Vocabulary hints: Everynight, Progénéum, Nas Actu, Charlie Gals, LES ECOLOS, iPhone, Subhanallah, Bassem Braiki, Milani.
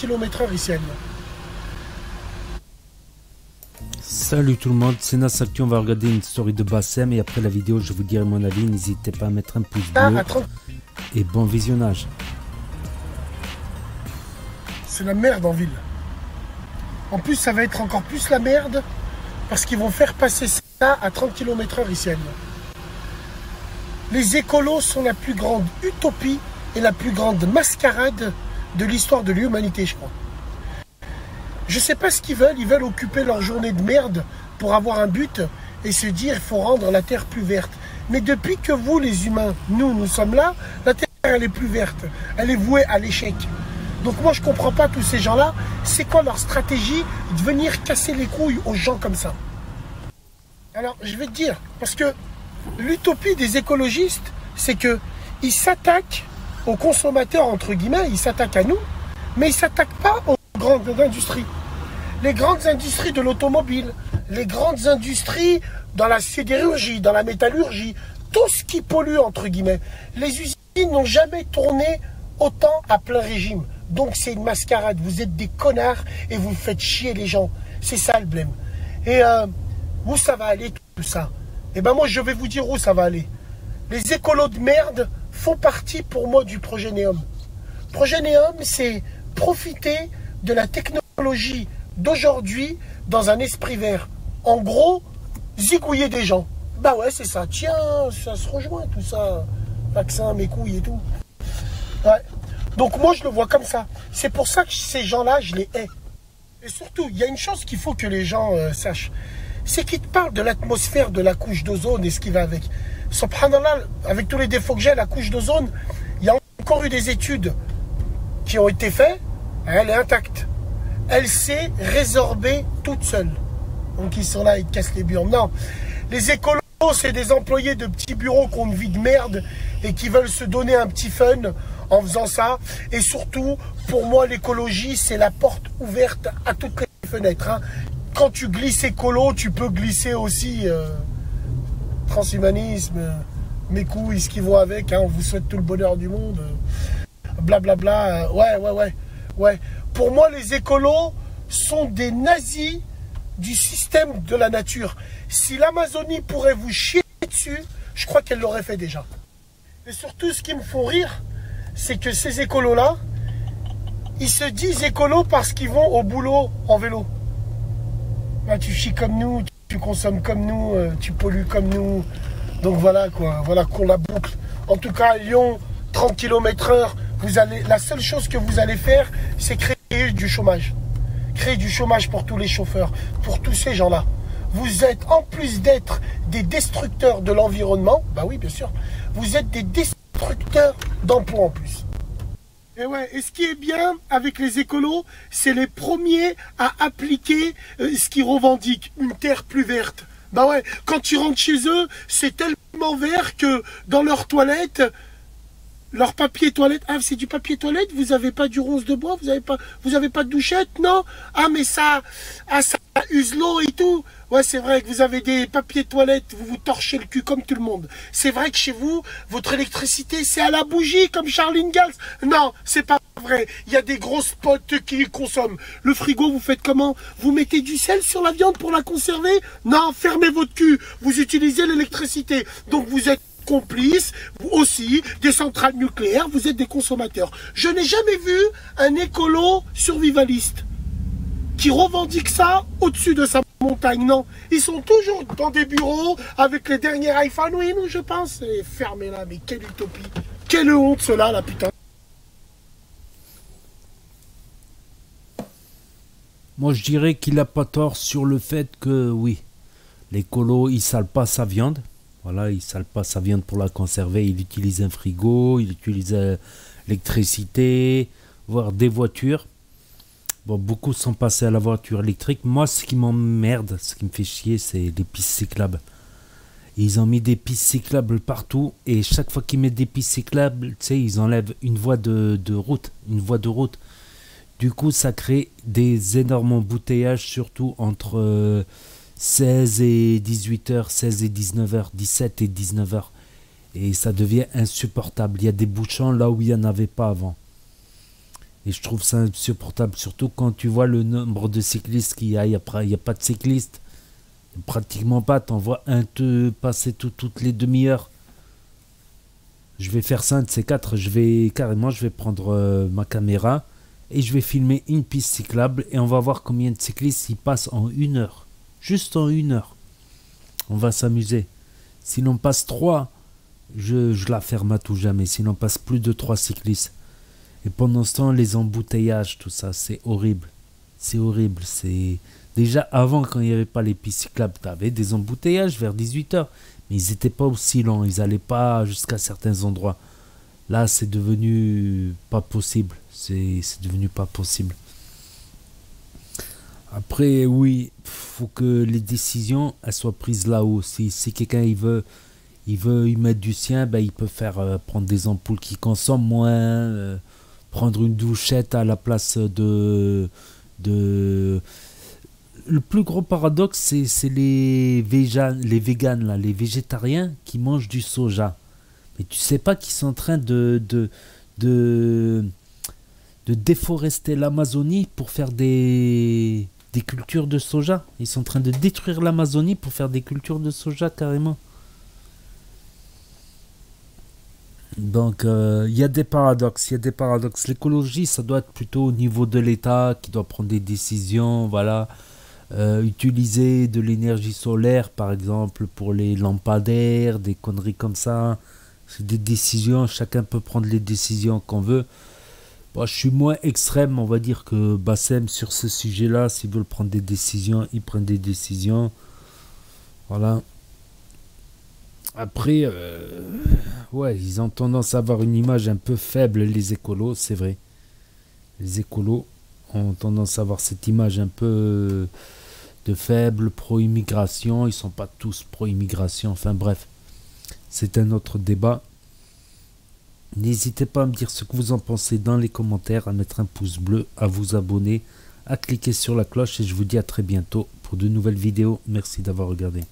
km/h ici à Lyon. Salut tout le monde, c'est Nas Actu, on va regarder une story de Bassem et après la vidéo je vous dirai mon avis, n'hésitez pas à mettre un pouce bleu et bon visionnage. C'est la merde en ville. En plus ça va être encore plus la merde parce qu'ils vont faire passer ça à 30 km/h ici à Lyon. Les écolos sont la plus grande utopie et la plus grande mascarade de l'histoire de l'humanité, je crois. Je sais pas ce qu'ils veulent, ils veulent occuper leur journée de merde pour avoir un but et se dire il faut rendre la terre plus verte. Mais depuis que vous les humains, nous sommes là, la terre elle est plus verte, elle est vouée à l'échec. Donc moi je comprends pas tous ces gens-là, c'est quoi leur stratégie de venir casser les couilles aux gens comme ça? Alors je vais te dire, parce que l'utopie des écologistes, c'est que ils s'attaquent aux consommateurs, entre guillemets, ils s'attaquent à nous, mais ils s'attaquent pas aux grandes industries. Les grandes industries de l'automobile, les grandes industries dans la sidérurgie, dans la métallurgie, tout ce qui pollue, entre guillemets. Les usines n'ont jamais tourné autant à plein régime. Donc c'est une mascarade, vous êtes des connards et vous faites chier les gens. C'est ça le blême. Et où ça va aller tout ça? Et ben moi je vais vous dire où ça va aller. Les écolos de merde font partie pour moi du Progénéum. Progénéum, c'est profiter de la technologie d'aujourd'hui dans un esprit vert. En gros, zigouiller des gens. Bah ouais, c'est ça. Tiens, ça se rejoint tout ça. Vaccin, mes couilles et tout. Ouais. Donc moi, je le vois comme ça. C'est pour ça que ces gens-là, je les hais. Et surtout, il y a une chose qu'il faut que les gens sachent. C'est qu'ils te parlent de l'atmosphère, de la couche d'ozone et ce qui va avec. Subhanallah, avec tous les défauts que j'ai, la couche d'ozone, il y a encore eu des études qui ont été faites. Elle est intacte. Elle s'est résorbée toute seule. Donc ils sont là, ils te cassent les burnes. Non, les écolos, c'est des employés de petits bureaux qui ont une vie de merde et qui veulent se donner un petit fun en faisant ça. Et surtout, pour moi, l'écologie, c'est la porte ouverte à toutes les fenêtres. Hein. Quand tu glisses écolo, tu peux glisser aussi transhumanisme, mes couilles, ce qui vont avec. Hein. On vous souhaite tout le bonheur du monde. Blablabla. Bla, bla. Ouais. Pour moi, les écolos sont des nazis du système de la nature. Si l'Amazonie pourrait vous chier dessus, je crois qu'elle l'aurait fait déjà. Et surtout, ce qui me font rire, c'est que ces écolos-là, ils se disent écolos parce qu'ils vont au boulot en vélo. Là, tu chies comme nous, tu consommes comme nous, tu pollues comme nous. Donc voilà quoi, voilà qu'on la boucle. En tout cas, à Lyon, 30 km/h, vous allez, la seule chose que vous allez faire, c'est créer du chômage. Créer du chômage pour tous les chauffeurs, pour tous ces gens-là. Vous êtes, en plus d'être des destructeurs de l'environnement, bah oui, bien sûr, vous êtes des destructeurs d'emplois en plus. Et ouais, et ce qui est bien avec les écolos, c'est les premiers à appliquer ce qu'ils revendiquent, une terre plus verte. Bah ouais, quand tu rentres chez eux, c'est tellement vert que dans leur toilette... Leur papier toilette, ah c'est du papier toilette, vous n'avez pas du ronce de bois, vous avez pas de douchette, non? Ah mais ça, ah, ça use l'eau et tout. Ouais c'est vrai que vous avez des papiers toilettes, vous vous torchez le cul comme tout le monde. C'est vrai que chez vous, votre électricité c'est à la bougie comme Charlie Gals. Non, c'est pas vrai, il y a des grosses potes qui consomment. Le frigo vous faites comment? Vous mettez du sel sur la viande pour la conserver? Non, fermez votre cul, vous utilisez l'électricité, donc vous êtes complices, vous aussi, des centrales nucléaires, vous êtes des consommateurs. Je n'ai jamais vu un écolo survivaliste qui revendique ça au-dessus de sa montagne, non. Ils sont toujours dans des bureaux avec les derniers iPhone, oui, nous, je pense. Et fermez là, mais quelle utopie. Quelle honte, cela, là, putain. Moi, je dirais qu'il n'a pas tort sur le fait que, oui, l'écolo, il ne sale pas sa viande. Voilà, il ne sale pas sa viande pour la conserver, il utilise un frigo, il utilise l'électricité, voire des voitures. Bon, beaucoup sont passés à la voiture électrique. Moi, ce qui m'emmerde, ce qui me fait chier, c'est les pistes cyclables. Ils ont mis des pistes cyclables partout et chaque fois qu'ils mettent des pistes cyclables, tu sais, ils enlèvent une voie de route, une voie de route. Du coup, ça crée des énormes embouteillages, surtout entre... 16 et 18h, 16 et 19h, 17 et 19h. Et ça devient insupportable. Il y a des bouchons là où il n'y en avait pas avant. Et je trouve ça insupportable, surtout quand tu vois le nombre de cyclistes qu'il y a. Il n'y a pas de cyclistes, pratiquement pas. T'en vois un te passer toutes les demi-heures. Je vais faire ça, un de ces quatre. Je vais prendre ma caméra et je vais filmer une piste cyclable et on va voir combien de cyclistes y passent en une heure. Juste en une heure. On va s'amuser. Si l'on passe 3, je la ferme à tout jamais. Si l'on passe plus de 3 cyclistes. Et pendant ce temps, les embouteillages, tout ça, c'est horrible. C'est horrible. Déjà, avant, quand il n'y avait pas les pistes cyclables, tu avais des embouteillages vers 18 h. Mais ils n'étaient pas aussi lents. Ils n'allaient pas jusqu'à certains endroits. Là, c'est devenu pas possible. C'est devenu pas possible. Après, oui, faut que les décisions, elles soient prises là-haut. Si quelqu'un, il veut y mettre du sien, ben, il peut faire prendre des ampoules qui consomment moins, prendre une douchette à la place de... Le plus gros paradoxe, c'est les véganes, là, les végétariens qui mangent du soja. Mais tu sais pas qu'ils sont en train de déforester l'Amazonie pour faire des cultures de soja. Ils sont en train de détruire l'Amazonie pour faire des cultures de soja carrément. Donc y a des paradoxes, l'écologie, ça doit être plutôt au niveau de l'État qui doit prendre des décisions, voilà. Utiliser de l'énergie solaire par exemple pour les lampadaires, des conneries comme ça. C'est des décisions, chacun peut prendre les décisions qu'on veut. Bon, je suis moins extrême, on va dire, que Bassem sur ce sujet-là. S'ils veulent prendre des décisions, ils prennent des décisions. Voilà. Après, ouais, ils ont tendance à avoir une image un peu faible, les écolos, c'est vrai. Les écolos ont tendance à avoir cette image un peu de faible, pro-immigration. Ils ne sont pas tous pro-immigration, enfin bref. C'est un autre débat. N'hésitez pas à me dire ce que vous en pensez dans les commentaires, à mettre un pouce bleu, à vous abonner, à cliquer sur la cloche et je vous dis à très bientôt pour de nouvelles vidéos. Merci d'avoir regardé.